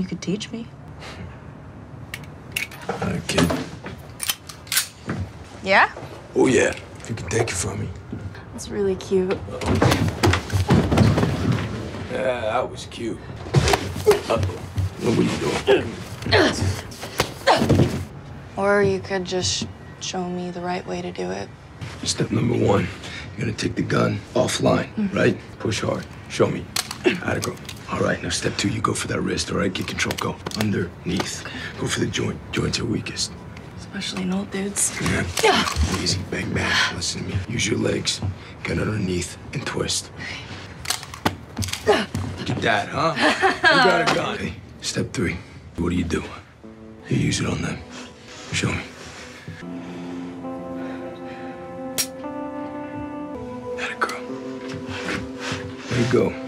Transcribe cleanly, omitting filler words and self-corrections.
You could teach me. Kid. Yeah? Oh, yeah. If you could take it from me. That's really cute. Yeah, that was cute. What were you doing? Or you could just show me the right way to do it. Step number one, you're gonna take the gun offline, right? Push hard. Show me how to go. All right, now step two, you go for that wrist, all right? Get control, go underneath. Okay. Go for the joint. Joints are weakest. Especially in old dudes. Yeah. Yeah. Easy, bang, bang. Listen to me. Use your legs, get underneath, and twist. Okay. Get that, huh? You got a gun. Okay. Step three, what do? You use it on them. Show me. That a girl. There you go.